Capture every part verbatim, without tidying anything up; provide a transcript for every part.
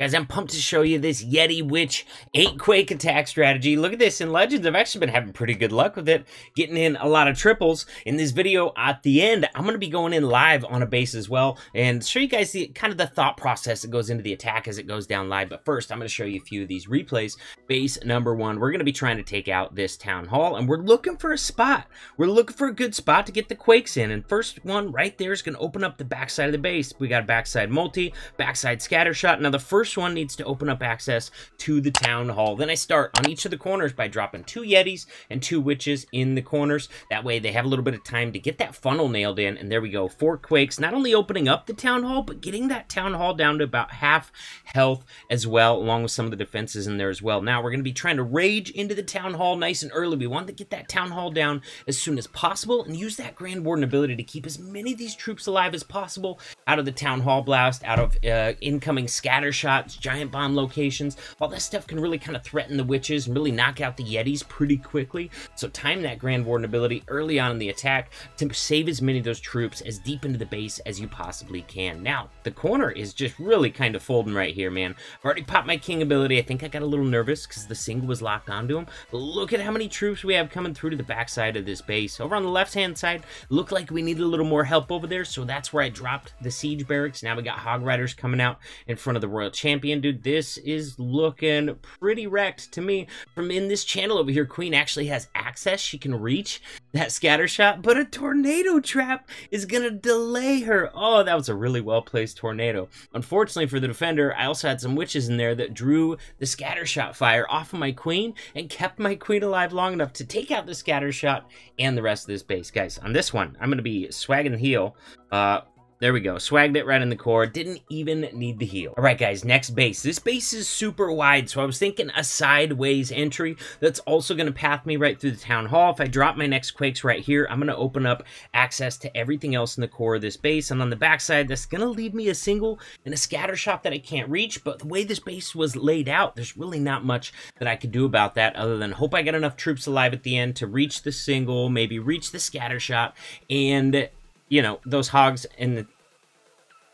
Guys, I'm pumped to show you this YETI WITCH eight Quake attack strategy. Look at this. In Legends, I've actually been having pretty good luck with it, getting in a lot of triples. In this video, at the end, I'm going to be going in live on a base as well and show you guys the kind of the thought process that goes into the attack as it goes down live. But first, I'm going to show you a few of these replays. Base number one, we're going to be trying to take out this town hall, and we're looking for a spot. We're looking for a good spot to get the Quakes in, and first one right there is going to open up the backside of the base. We got a backside multi, backside scatter shot. Now, the first First one needs to open up access to the town hall. Then I start on each of the corners by dropping two yetis and two witches in the corners. That way they have a little bit of time to get that funnel nailed in, and there we go. Four Quakes, not only opening up the town hall, but getting that town hall down to about half health as well, along with some of the defenses in there as well. Now we're going to be trying to rage into the town hall nice and early. We want to get that town hall down as soon as possible and use that Grand Warden ability to keep as many of these troops alive as possible out of the town hall blast, out of uh, incoming scatter shots, giant bomb locations. All that stuff can really kind of threaten the witches and really knock out the yetis pretty quickly. So time that Grand Warden ability early on in the attack to save as many of those troops as deep into the base as you possibly can. Now, the corner is just really kind of folding right here, man. I've already popped my king ability. I think I got a little nervous because the single was locked onto him. But look at how many troops we have coming through to the backside of this base. Over on the left-hand side, looked like we needed a little more help over there, so that's where I dropped the siege barracks. Now we got hog riders coming out in front of the royal champion. Dude, this is looking pretty wrecked to me. From in this channel over here, Queen actually has access. She can reach that scatter shot, but a tornado trap is gonna delay her. Oh, that was a really well-placed tornado. Unfortunately for the defender, I also had some witches in there that drew the scatter shot fire off of my queen and kept my queen alive long enough to take out the scatter shot and the rest of this base. Guys, on this one, I'm gonna be swagging the heel. Uh, There we go. Swagged it right in the core. Didn't even need the heal. All right, guys, next base. This base is super wide, so I was thinking a sideways entry that's also going to path me right through the town hall. If I drop my next Quakes right here, I'm going to open up access to everything else in the core of this base. And on the backside, that's going to leave me a single and a scatter shot that I can't reach. But the way this base was laid out, there's really not much that I could do about that other than hope I get enough troops alive at the end to reach the single, maybe reach the scatter shot, and you know, those hogs and the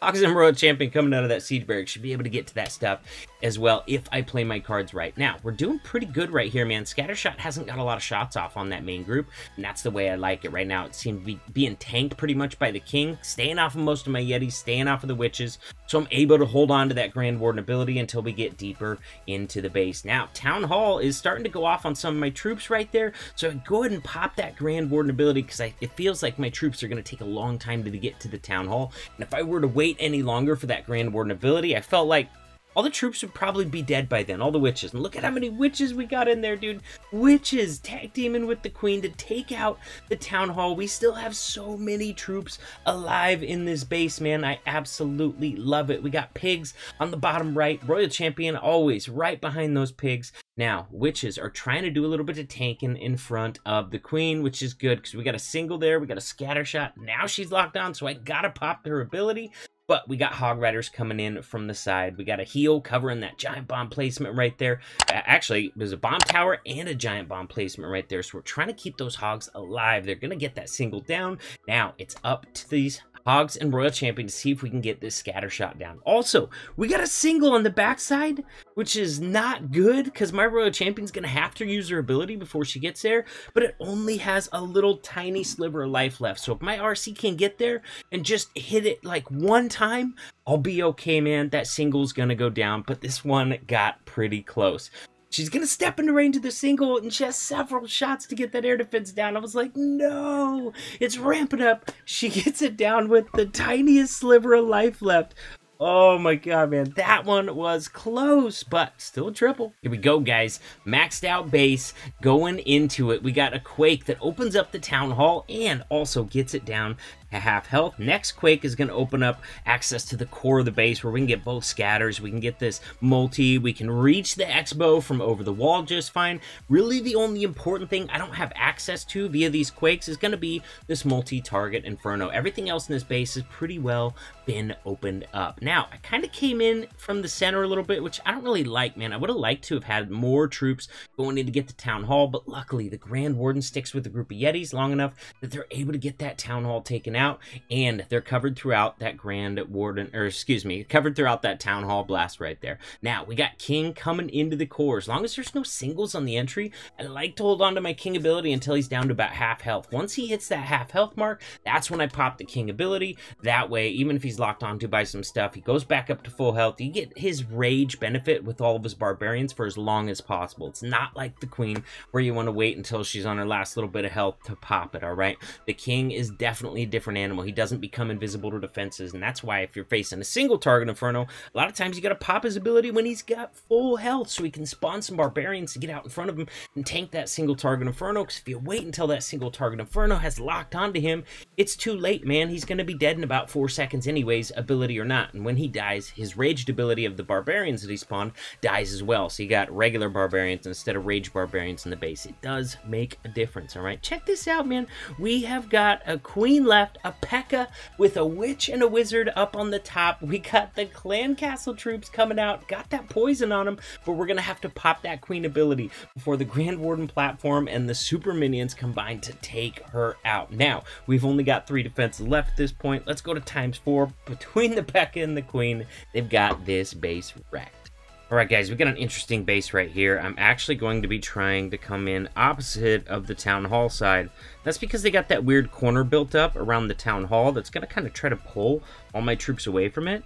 hogs and royal champion coming out of that siege barrack should be able to get to that stuff as well if I play my cards right. Now, we're doing pretty good right here, man. Scattershot hasn't got a lot of shots off on that main group, and that's the way I like it right now. It seemed to be being tanked pretty much by the king, staying off of most of my yetis, staying off of the witches, so I'm able to hold on to that Grand Warden ability until we get deeper into the base. Now, Town Hall is starting to go off on some of my troops right there, so I go ahead and pop that Grand Warden ability because it feels like my troops are going to take a long time to get to the Town Hall, and if I were to wait any longer for that Grand Warden ability, I felt like all the troops would probably be dead by then, all the witches. And look at how many witches we got in there, dude. Witches tag teaming with the queen to take out the town hall. We still have so many troops alive in this base, man. I absolutely love it. We got pigs on the bottom right. Royal champion always right behind those pigs. Now, witches are trying to do a little bit of tanking in front of the queen, which is good because we got a single there. We got a scatter shot. Now she's locked on, so I got to pop her ability. But we got hog riders coming in from the side. We got a heel covering that giant bomb placement right there. Actually, there's a bomb tower and a giant bomb placement right there. So we're trying to keep those hogs alive. They're going to get that single down. Now it's up to these hogs and royal champion to see if we can get this scatter shot down. Also, we got a single on the backside, which is not good because my royal champion's gonna have to use her ability before she gets there, but it only has a little tiny sliver of life left. So if my R C can get there and just hit it like one time, I'll be okay, man. That single's gonna go down, but this one got pretty close. She's going to step into range of the single, and she has several shots to get that air defense down. I was like, no, it's ramping up. She gets it down with the tiniest sliver of life left. Oh my god, man, that one was close, but still a triple. Here we go, guys. Maxed out base, going into it. We got a Quake that opens up the Town Hall and also gets it down to half health. Next Quake is going to open up access to the core of the base where we can get both scatters. We can get this multi. We can reach the X-Bow from over the wall just fine. Really, the only important thing I don't have access to via these Quakes is going to be this multi-target Inferno. Everything else in this base has pretty well been opened up. Now, I kind of came in from the center a little bit, which I don't really like, man. I would have liked to have had more troops going in to get the Town Hall, but luckily the Grand Warden sticks with a group of yetis long enough that they're able to get that Town Hall taken out. out, and they're covered throughout that Grand Warden, or excuse me, covered throughout that Town Hall blast right there. Now, we got King coming into the core. As long as there's no singles on the entry, I like to hold on to my King ability until he's down to about half health. Once he hits that half health mark, that's when I pop the King ability. That way, even if he's locked onto by some stuff, he goes back up to full health. You get his rage benefit with all of his barbarians for as long as possible. It's not like the Queen where you want to wait until she's on her last little bit of health to pop it, all right? The King is definitely a different animal. He doesn't become invisible to defenses, and that's why if you're facing a single target Inferno, a lot of times you got to pop his ability when he's got full health so he can spawn some barbarians to get out in front of him and tank that single target Inferno, because if you wait until that single target Inferno has locked onto him, it's too late, man. He's going to be dead in about four seconds anyways, ability or not, and when he dies, his raged ability of the barbarians that he spawned dies as well, so you got regular barbarians instead of rage barbarians in the base. It does make a difference, all right? Check this out, man. We have got a Queen left, a P E K K A with a Witch and a Wizard up on the top. We got the Clan Castle troops coming out, got that poison on them, but we're gonna have to pop that Queen ability before the Grand Warden platform and the super minions combine to take her out. Now, we've only got three defenses left at this point. Let's go to times four. Between the P E K K A and the Queen, they've got this base wrecked. Alright guys, we got an interesting base right here. I'm actually going to be trying to come in opposite of the Town Hall side. That's because they got that weird corner built up around the Town Hall that's going to kind of try to pull all my troops away from it.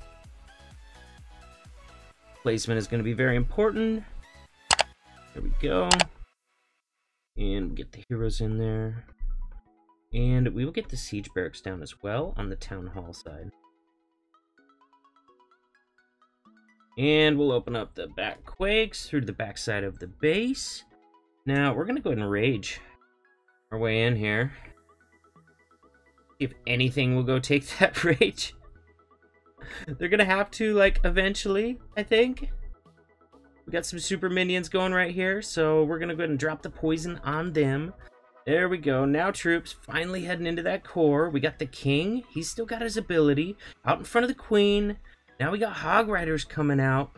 Placement is going to be very important. There we go. And get the heroes in there. And we will get the siege barracks down as well on the Town Hall side. And we'll open up the back quakes through the backside of the base. Now, we're going to go ahead and rage our way in here. If anything, we'll go take that rage. They're going to have to, like, eventually, I think. We got some super minions going right here, so we're going to go ahead and drop the poison on them. There we go. Now troops finally heading into that core. We got the King. He's still got his ability. Out in front of the Queen. Now we got Hog Riders coming out.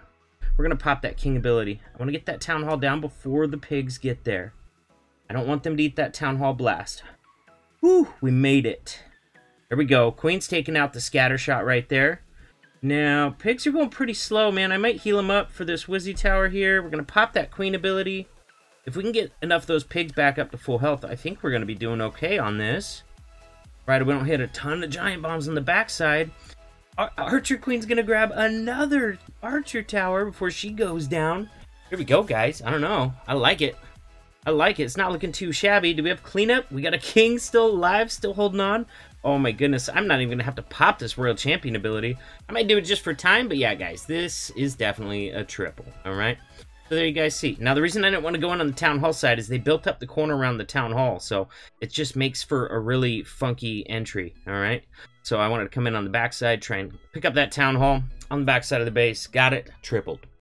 We're going to pop that King ability. I want to get that Town Hall down before the pigs get there. I don't want them to eat that Town Hall blast. Whew, we made it. There we go. Queen's taking out the scatter shot right there. Now, pigs are going pretty slow, man. I might heal them up for this Wizzy Tower here. We're going to pop that Queen ability. If we can get enough of those pigs back up to full health, I think we're going to be doing okay on this. Right, we don't hit a ton of giant bombs on the backside. Our Archer Queen's gonna grab another Archer Tower before she goes down. Here we go, guys. I don't know. I like it. I like it. It's not looking too shabby. Do we have cleanup? We got a King still alive, still holding on. Oh my goodness. I'm not even gonna have to pop this Royal Champion ability. I might do it just for time, but yeah, guys, this is definitely a triple. All right. So there you guys see. Now, the reason I didn't want to go in on the Town Hall side is they built up the corner around the Town Hall, so it just makes for a really funky entry, all right? So I wanted to come in on the backside, try and pick up that Town Hall on the backside of the base. Got it. Tripled.